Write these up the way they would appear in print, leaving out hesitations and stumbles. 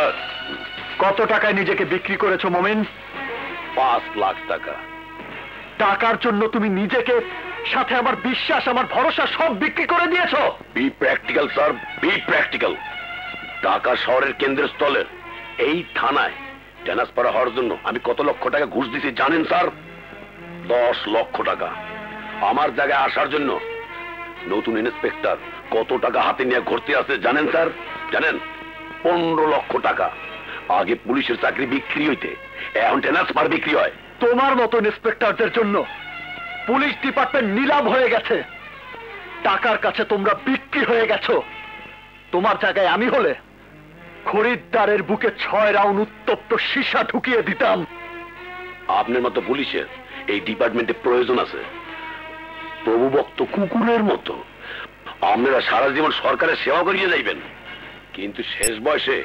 Sir कत टाकाय निजेके बिक्री करेछो मोमेन 5 लाख টাকা টাকার জন্য তুমি নিজেকে সাথে আমার বিশ্বাস আমার ভরসা সব বিক্রি করে দিয়েছো be practical sir be practical Dhaka শহরের কেন্দ্রস্থলের এই থানায় ট্রান্সফার হওয়ার জন্য আমি কত লক্ষ টাকা ঘুষ দিয়েছি জানেন স্যার 10 লক্ষ টাকা আমার জায়গায় আসার জন্য নতুন ইন্সপেক্টর কত টাকা হাতে নিয়ে ঘুরতে আসে জানেন স্যার জানেন 15 লক্ষ টাকা आगे पुलिस चाकरी बिक्री होते ट्रांसफार बिक्री है तुम्हार मत इन्सपेक्टर पुलिस डिपार्टमेंट नीलाम हो गए टाकार काछे तुमरा बिक्री हो गेछो तुम्हार जगह आमी होले खरीदारेर बुके 6 राउंड उत्तप्त शीशा ढुकिए दिताम आपनेर मतो पुलिशेर एई डिपार्टमेंटे प्रयोजन आछे प्रभुभक्त कुकुरेर मतो आपनारा सारा जीवन सरकारेर सेवा करिए जाइबेन किन्तु शेष बयसे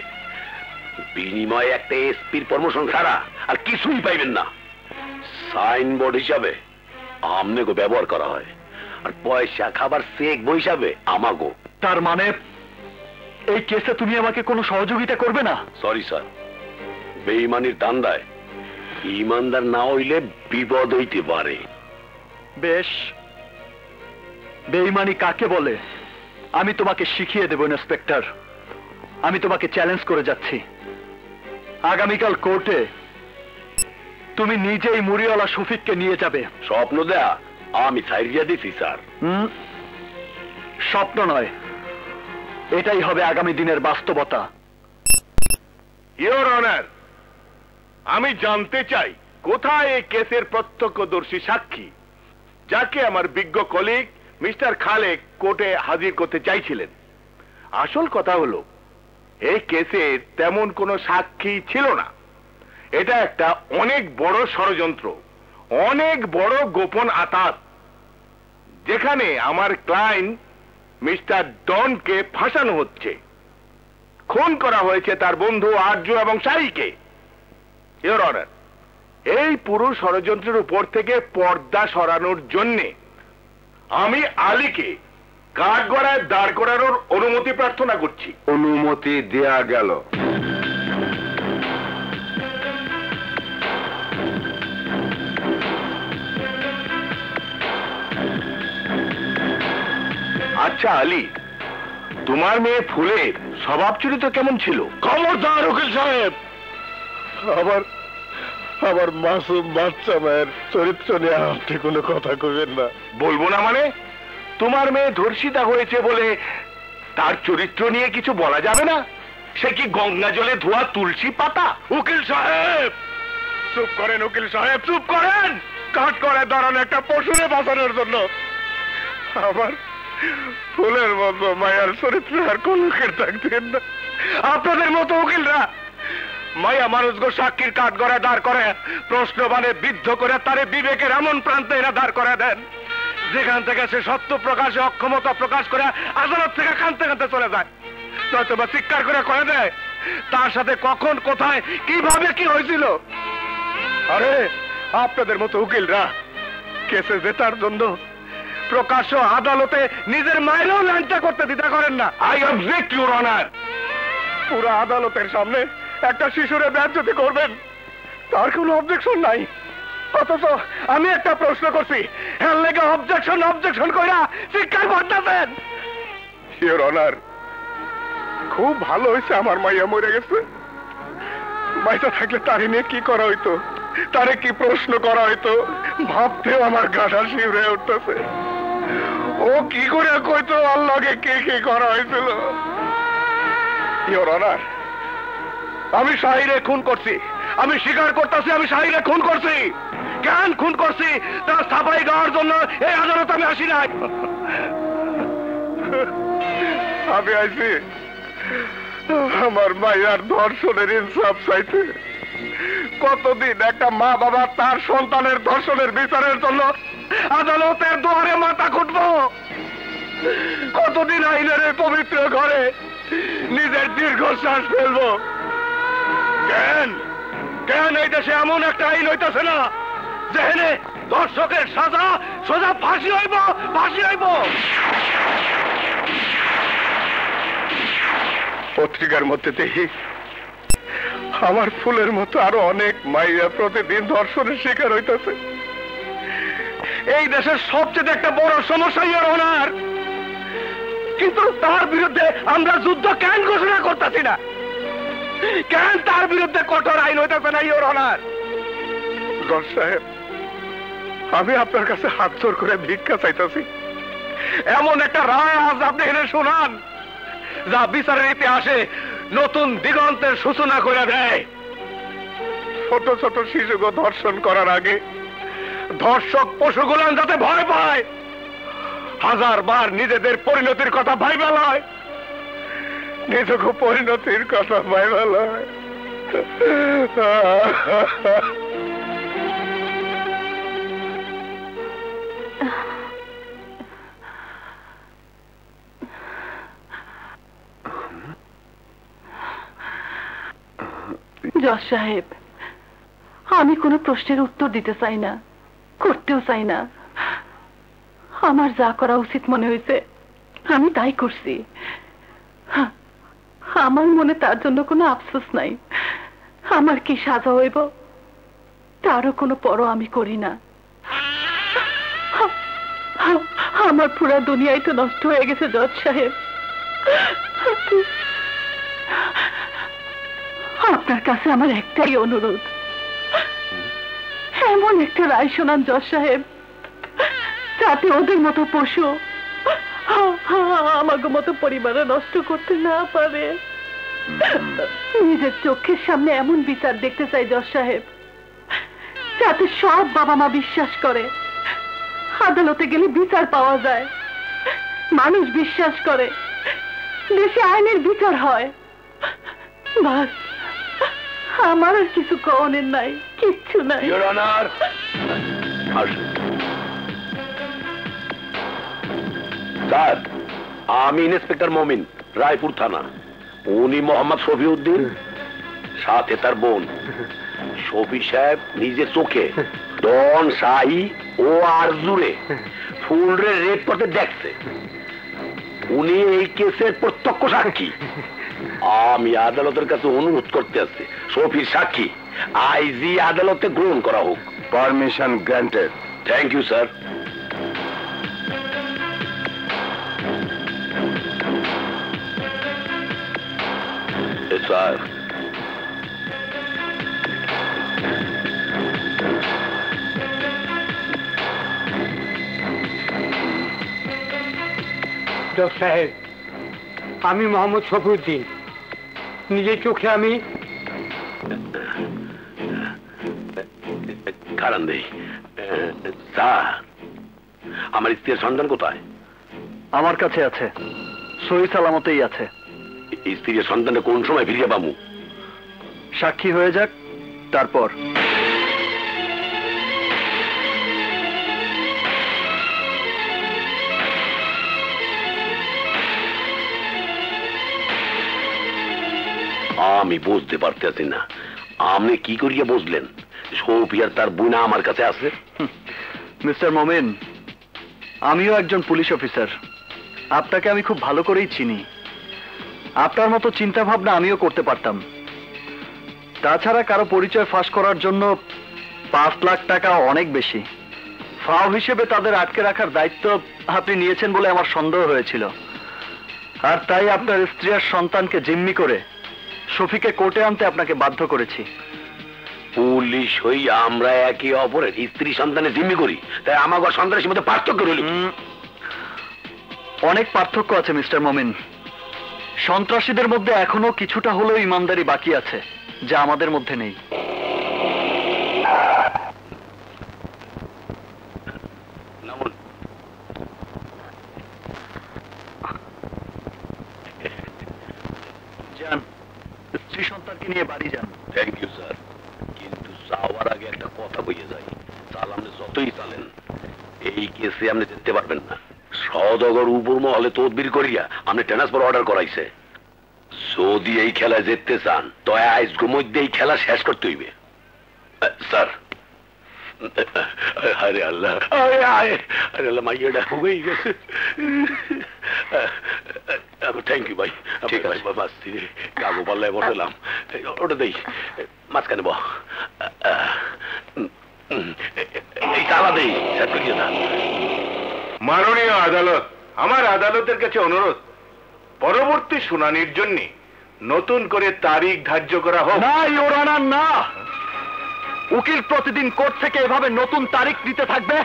বিনিময়ে একটা এসপির প্রমোশন ছাড়া আর কিছুই পাইবেন না সাইনবোর্ড হিসাবে আমনেগো ব্যবহার করা হয় আর পয়সা খাবার চেক বই হিসাবে আমাগো তার মানে এই কেসে তুমি আমাকে কোনো সহযোগিতা করবে না সরি স্যার বেঈমানির দান্দায় ইমানদার না হইলে বিপদ হইতে পারে বেশ বেঈমানি কাকে বলে আমি তোমাকে শিখিয়ে দেব ইন্সপেক্টর আমি তোমাকে চ্যালেঞ্জ করে যাচ্ছি आगामीकाल कोर्टे तुम्हें निजे ही मुड़ीवाला शफिक के निये जाबे स्वप्न देया आमी छाइरिया दिछि सर स्वप्न नय एटाई होबे आगामी दिनेर बास्तबता योर अनर आमी जानते चाई कोथाय ए केसेर प्रत्यक्षदर्शी साक्षी जाके आमार बिज्ञ कलिग मिस्टर खालेक कोर्टे हाजिर करते चाइछिलेन आसल कथा हलो এই কেসে তেমন কোনো সাক্ষী ছিল না এটা একটা অনেক বড় ষড়যন্ত্র অনেক বড় গোপন আতাত যেখানে আমার ক্লায়েন্ট মিস্টার ডনকে ফাঁসানো হচ্ছে খুন করা হয়েছে তার বন্ধু আরজু এবং শারীকে ইওর অনার এই পুরো ষড়যন্ত্রের উপর থেকে পর্দা সরানোর জন্য আমি আলীকে কাঠগড়ায় দাঁড় করানোর অনুমতি প্রার্থনা করছি অনুমতি দেয়া গেল আচ্ছা আলী তোমার মেয়ে ফুলের স্বভাব চরিত্র কেমন ছিল খবরদার উকিল সাহেব আমার মাসুম বাচ্চা মেয়ের চরিত্র নিয়ে আপনি কোনো কথা কইবেন না বলবো না মানে তোমার মেয়ে ধর্ষিতা হয়েছে বলে তার চরিত্র নিয়ে কিছু বলা যাবে না সে কি গঙ্গা জলে ধোয়া তুলসী পাতা উকিল সাহেব চুপ করেন উকিল সাহেব চুপ করেন কাট করে দাঁড়ানো একটা পশুরে বাঁচানোর জন্য আবার ফুলের মতো মায়ার চরিত্র আর কোন লোকের থাকতেন না আপনাদের মতো উকিলরা মায়া মানুষগো সাক্ষীর কাঠ গড়ায় দাঁড় করে প্রশ্নবাণে বিদ্ধ করে তারে বিবেকের এমন প্রান্তে এরা দাঁড় করে দেন যেখান থেকে সে সত্য প্রকাশে অক্ষমতা প্রকাশ করে আদালত থেকে কানতে কানতে চলে যায় নয়তো বা চিৎকার করে কয়ে দেয় তার সাথে কখন কোথায় কিভাবে কি হয়েছিল আরে আপনাদের মতো উকিলরা কেসে জেতার জন্য প্রকাশ্য আদালতে নিজের মায়েরও লাঞ্ছা করতে দ্বিধা করেন না আই অবজেক্ট ইউর অনার পুরো আদালতের সামনে একটা শিশুরে বেজ্জতি করবেন তার কোনো অবজেকশন নাই शाहिरे खून करছি স্বীকার করতেছি শাহিরে খুন করছি ज्ञान खून करसी सफाई गाँव आदालत में आसि ना मायर धर्षण इंसाफ चाहते কতদিন একটা মা বাবা তার সন্তানের ধর্ষণের বিচারের জন্য আদালতের দুয়ারে মাথা খুঁটবো কতদিন আইনের এই পবিত্র ঘরে নিজের দীর্ঘশ্বাস ফেলবো কেন কেন এই দেশে এমন একটা আইন হইতেছে না যেখানে দর্শকের সাজা সোজা ফাঁসি হইব ফাঁসি হইব পত্রিকার মধ্যে দেখি हमार फुलेर मतो आरो अनेक माइया प्रतिदिन धर्षणेर शिकार हइतेछे। एई देशेर सबचेये एकटा बड़ समस्या इहनार, किन्तु तार बिरुद्धे आमरा युद्ध केन घोषणा करतेछि ना, केन तार बिरुद्धे कठोर आईन हइतेछे ना इहनार? जज साहेब, आमि आपनार काछे हात जोड़ करे भिक्षा चाइतेछि, एमन एकटा राय आज आपनि एने शोनान जा बिचारेर इतिहासे नतून दिगंतेर सूचना करे देय। छोट छोट शिशुके धर्षण करार आगे धर्षक पशुगुलान जाते भय पाय, हजार बार निजेदेर परिणतिर कथा भाइबा लय, निजेके परिणतिर कथा भाइबा लय। जज साहेब, आमी कोनो प्रश्नेर उत्तर दिते चाइ ना, करतेও চাই না। আমার যা করা উচিত মনে হয়েছে আমি তাই করছি। আমার মনে তার জন্য কোনো আফসোস নাই। আমার কি সাজা হইব তারও কোনো পরোয়া আমি করি না। আমার পুরা দুনিয়াই তো নষ্ট হয়ে গেছে জজ সাহেব। আপনার কাছে আমার একটাই অনুরোধ, এমন একটা রায় শোনান জজ সাহেব যাতে ওদের মতো পশু আমাগো মতো পরিবারে নষ্ট করতে না পারে। নিজের চোখের সামনে এমন বিচার দেখতে চাই জজ সাহেব যাতে সব বাবা মা বিশ্বাস করে, আদালতে গেলে বিচার পাওয়া যায়, মানুষ বিশ্বাস করে, দেশে আইনের বিচার হয়। বাস, আমার আর কিছু কওনের নাই, কিচ্ছু নাই। ইওর অনার, আসুন স্যার। আমি ইন্সপেক্টর মোমিন, রায়পুর থানা। উনি মোহাম্মদ শফিউদ্দিন, সাথে তার বোন। শফি সাহেব নিজের চোখে ডন সাহি ও আরজুরে ফুলরে রেপ করতে দেখছে। উনি এই কেসের প্রত্যক্ষ সাক্ষী। আমি আদালতের কাছে অনুরোধ করতে আসছি শফির সাক্ষী আইজি আদালতে গ্রহণ করা হোক। Permission granted. Thank you sir. Sir, জজ সাহেব, আমি মোহাম্মদ শফিউদ্দিন, নিজের চোখে আমি কারণ দেই। স্যার, আমার স্ত্রীর সন্তান কোথায়? আমার কাছে আছে, সহি সালামতেই আছে। স্ত্রীর সন্তানটা কোন সময় ফিরিয়ে পাবো? সাক্ষী হয়ে যাক, তারপর। আমি বুঝতে পারতেছি না আপনি কি করিয়া বুঝলেন শোপিয়ার তার বুনা আমার কাছে আছে। মিস্টার মোমেন, আমিও একজন পুলিশ অফিসার, আপনাকে আমি খুব ভালো করেই চিনি। আপনার মতো চিন্তা ভাবনা আমিও করতে পারতাম। তাছাড়া কারো পরিচয় ফাঁস করার জন্য 5 লাখ টাকা অনেক বেশি। ফাও হিসেবে তাদের আটকে রাখার দায়িত্ব আপনি নিয়েছেন বলে আমার সন্দেহ হয়েছিল, আর তাই আপনার স্ত্রী আর সন্তানকে জিম্মি করে শফিকে কোর্টে আনতে আপনাকে বাধ্য করেছি। পুলিশ হই আমরা একে অপরের স্ত্রী সন্তানে জিম্মি করি, তাই আমাগো সন্ত্রাসের মধ্যে পার্থক্য রইল। অনেক পার্থক্য আছে মিস্টার মোমিন। সন্ত্রাসীদের মধ্যে এখনো কিছুটা হলেও ইমানদারি বাকি আছে, যা আমাদের মধ্যে নেই। নিয়ে বাড়ি যান। থ্যাংক ইউ স্যার, কিন্তু যাওয়ার আগে একটা কথা বলে যাই। তাহলে আপনি যতই চালেন এই কেসে আপনি যেতে পারবেন না। সদগর উপর মহলে তদবির করিয়া আপনি ট্রান্সফার অর্ডার করাইছে। যদি এই খেলা জিততে চান তো আজকের মধ্যে এই খেলা শেষ করতে হইবে। স্যার, अरे अल्लाह, अरे आए, अरे अल्लाह माय गॉड हो गई। अब थैंक यू भाई, ठीक है बस तेरे कागो बल्ले बोललाम ওটা দেই মাছখানে বহ এই তালা দেই সব কিছু না। মাননীয় আদালত, আমার আদালতের কাছে অনুরোধ পরবর্তী শুনানির জন্য নতুন করে তারিখ ধার্য করা হোক। না ইওর অনার না, উকিল প্রতিদিন কোর্ট থেকে এভাবে নতুন তারিখ দিতে থাকবে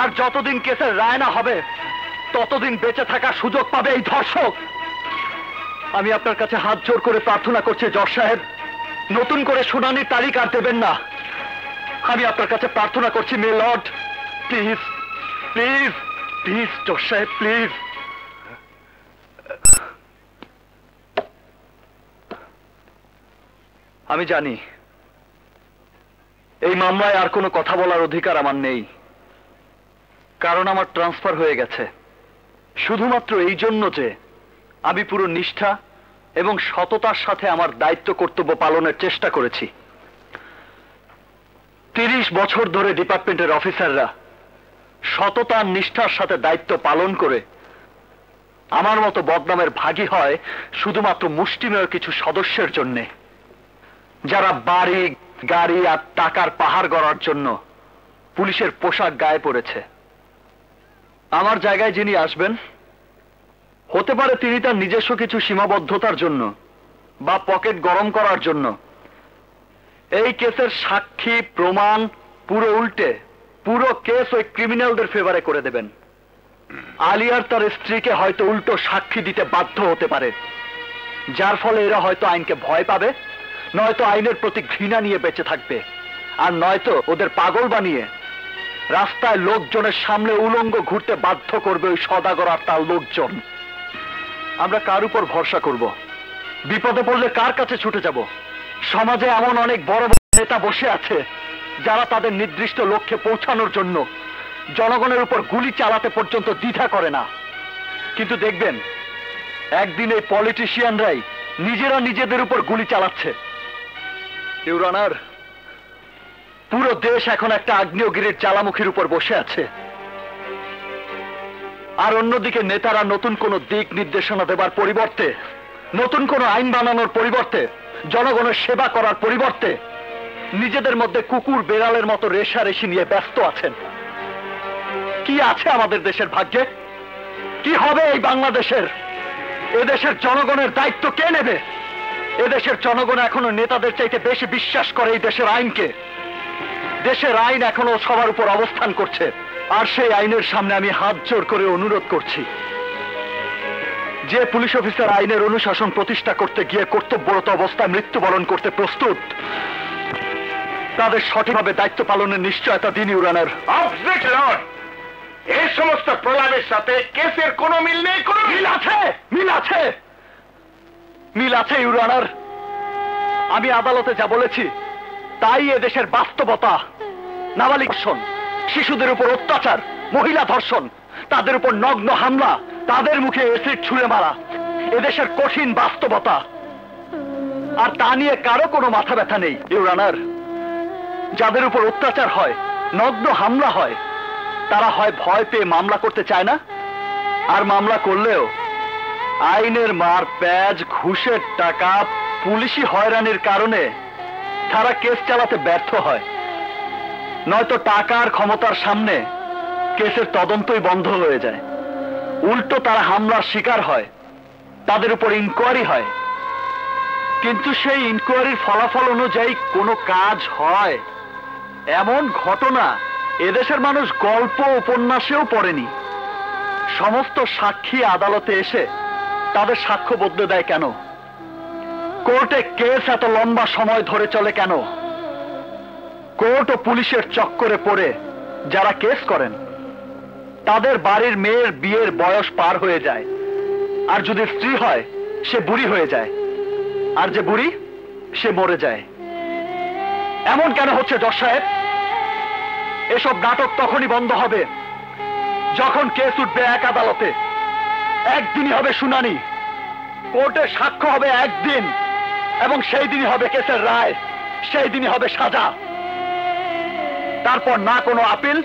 আর যতদিন কেসের রায় না হবে ততদিন বেঁচে থাকার সুযোগ পাবে এই ধর্ষক। আমি আপনার কাছে হাত জোর করে প্রার্থনা করছি জজ সাহেব, নতুন করে শুনানির তারিখ আর দেবেন না। আমি আপনার কাছে প্রার্থনা করছি মে লর্ড, প্লিজ প্লিজ প্লিজ জজ সাহেব প্লিজ। আমি জানি এই মামলায় আর কোনো কথা বলার অধিকার আমার নেই, কারণ আমার ট্রান্সফার হয়ে গেছে, শুধুমাত্র এই জন্য যে আমি পুরো নিষ্ঠা এবং সততার সাথে আমার দায়িত্ব কর্তব্য পালনের চেষ্টা করেছি। 30 বছর ধরে ডিপার্টমেন্টের অফিসাররা সততার নিষ্ঠার সাথে দায়িত্ব পালন করে আমার মতো বদনামের ভাগী হয় শুধুমাত্র মুষ্টিমেয় কিছু সদস্যের জন্যে, যারা বাড়ি গাড়ি আর টাকার পাহাড় গড়ার জন্য পুলিশের পোশাক গায়ে পড়েছে। আমার জায়গায় যিনি আসবেন, হতে পারে তিনি তার নিজস্ব কিছু সীমাবদ্ধতার জন্য বা পকেট গরম করার জন্য এই কেসের সাক্ষী প্রমাণ পুরো উল্টে পুরো কেস ওই ক্রিমিনালদের ফেভারে করে দেবেন। আলিয়ার তার স্ত্রীকে হয়তো উল্টো সাক্ষী দিতে বাধ্য হতে পারে, যার ফলে এরা হয়তো আইনকে ভয় পাবে, নয়তো আইনের প্রতি ঘৃণা নিয়ে বেঁচে থাকবে, আর নয়তো ওদের পাগল বানিয়ে রাস্তায় লোকজনের সামনে উলঙ্গ ঘুরতে বাধ্য করবে ওই সদাগর আর তার লোকজন। আমরা কার উপর ভরসা করব? বিপদে পড়লে কার কাছে ছুটে যাব? সমাজে এমন অনেক বড় বড় নেতা বসে আছে যারা তাদের নির্দিষ্ট লক্ষ্যে পৌঁছানোর জন্য জনগণের উপর গুলি চালাতে পর্যন্ত দ্বিধা করে না, কিন্তু দেখবেন একদিন এই পলিটিশিয়ানরাই নিজেরা নিজেদের উপর গুলি চালাচ্ছে। ইওর অনার, পুরো দেশ এখন একটা আগ্নেয়গিরির জ্বালামুখীর উপর বসে আছে, আর অন্যদিকে নেতারা নতুন কোনো দিক নির্দেশনা দেবার পরিবর্তে, নতুন কোনো আইন বানানোর পরিবর্তে, জনগণের সেবা করার পরিবর্তে নিজেদের মধ্যে কুকুর বেড়ালের মতো রেষারেষি নিয়ে ব্যস্ত আছেন। কি আছে আমাদের দেশের ভাগ্যে? কি হবে এই বাংলাদেশের? এদেশের জনগণের দায়িত্ব কে নেবে? এদেশের জনগণ এখনো নেতাদের চাইতে বেশি বিশ্বাস করে এই দেশের আইনকে। দেশের আইন এখনো সবার উপর অবস্থান করছে, আর সেই আইনের সামনে আমি হাত জোর করে অনুরোধ করছি, যে পুলিশ অফিসার আইনের অনুশাসন প্রতিষ্ঠা করতে গিয়ে কর্তব্যরত অবস্থায় মৃত্যুবরণ করতে প্রস্তুত, তাদের সঠিকভাবে দায়িত্ব পালনের নিশ্চয়তা দিন। ইওর অনার, এই সমস্ত প্রলাপের সাথে কেসের কোনো মিল নেই। মিল আছে, মিল আছে, মিল আছে ইওর অনার। আমি আদালতে যা বলেছি তাই এদেশের বাস্তবতা। নাবালিক ধর্ষণ, শিশুদের উপর অত্যাচার, মহিলা ধর্ষণ, তাদের উপর নগ্ন হামলা, তাদের মুখে অ্যাসিড ছুঁড়ে মারা এদেশের কঠিন বাস্তবতা, আর তা নিয়ে কারো কোনো মাথা ব্যথা নেই ইওর অনার। যাদের উপর অত্যাচার হয়, নগ্ন হামলা হয়, তারা হয় ভয় পেয়ে মামলা করতে চায় না, আর মামলা করলেও আইনের মার প্যাঁচ, ঘুষের টাকা, পুলিশি হয়রানির কারণে তারা কেস চালাতে ব্যর্থ হয়, নয়তো টাকার ক্ষমতার সামনে কেসের তদন্তই বন্ধ হয়ে যায়, উল্টো তারা হামলার শিকার হয়, তাদের উপর ইনকোয়ারি হয়, কিন্তু সেই ইনকোয়ারির ফলাফল অনুযায়ী কোনো কাজ হয় এমন ঘটনা এদেশের মানুষ গল্প উপন্যাসেও পড়েনি। সমস্ত সাক্ষী আদালতে এসে তাদের সাক্ষ্য বদলে দেয় কেন? কোর্টে কেস এত লম্বা সময় ধরে চলে কেন? কোর্ট ও পুলিশের চক্করে পড়ে যারা কেস করেন তাদের বাড়ির মেয়ের বিয়ের বয়স পার হয়ে যায়, আর যদি স্ত্রী হয় সে বুড়ি হয়ে যায়, আর যে বুড়ি সে মরে যায়। এমন কেন হচ্ছে জজ সাহেব? এসব নাটক তখনই বন্ধ হবে যখন কেস উঠবে এক আদালতে, একদিনই হবে শুনানি, কোর্টে সাক্ষ্য হবে একদিন, এবং সেই দিনই হবে কেসের রায়, সেই দিনই হবে সাজা। तारपर ना कोनो आपिल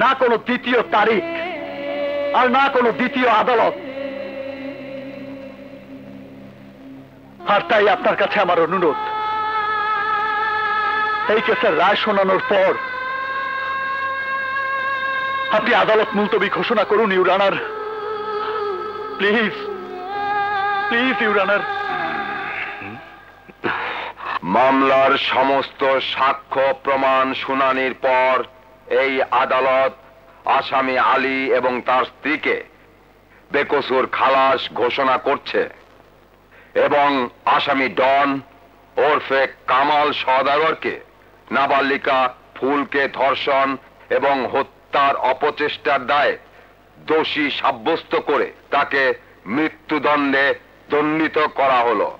ना कोनो द्वितीय तारीख और ना कोनो द्वितीय आदालत और ताई आपनार काछे आमार अनुरोध एई केसेर राय शोनानोर पर आपनी आदालत मुलतवी घोषणा करुन इउर अनार प्लिज प्लिज इउर अनार मामलार समस्त साक्ष्य प्रमाण शुनानिर पर एई आदालत आसामी आली एबं तार स्त्रीके बेकसूर खालास घोषणा करछे एवं आसामी डन ओरफे कमाल सौदागर के नाबालिका फुल के धर्षण एवं हत्यार अपचेष्टार दाय दोषी सब्यस्त करे ताके मृत्युदंडे दंडित करा हलो।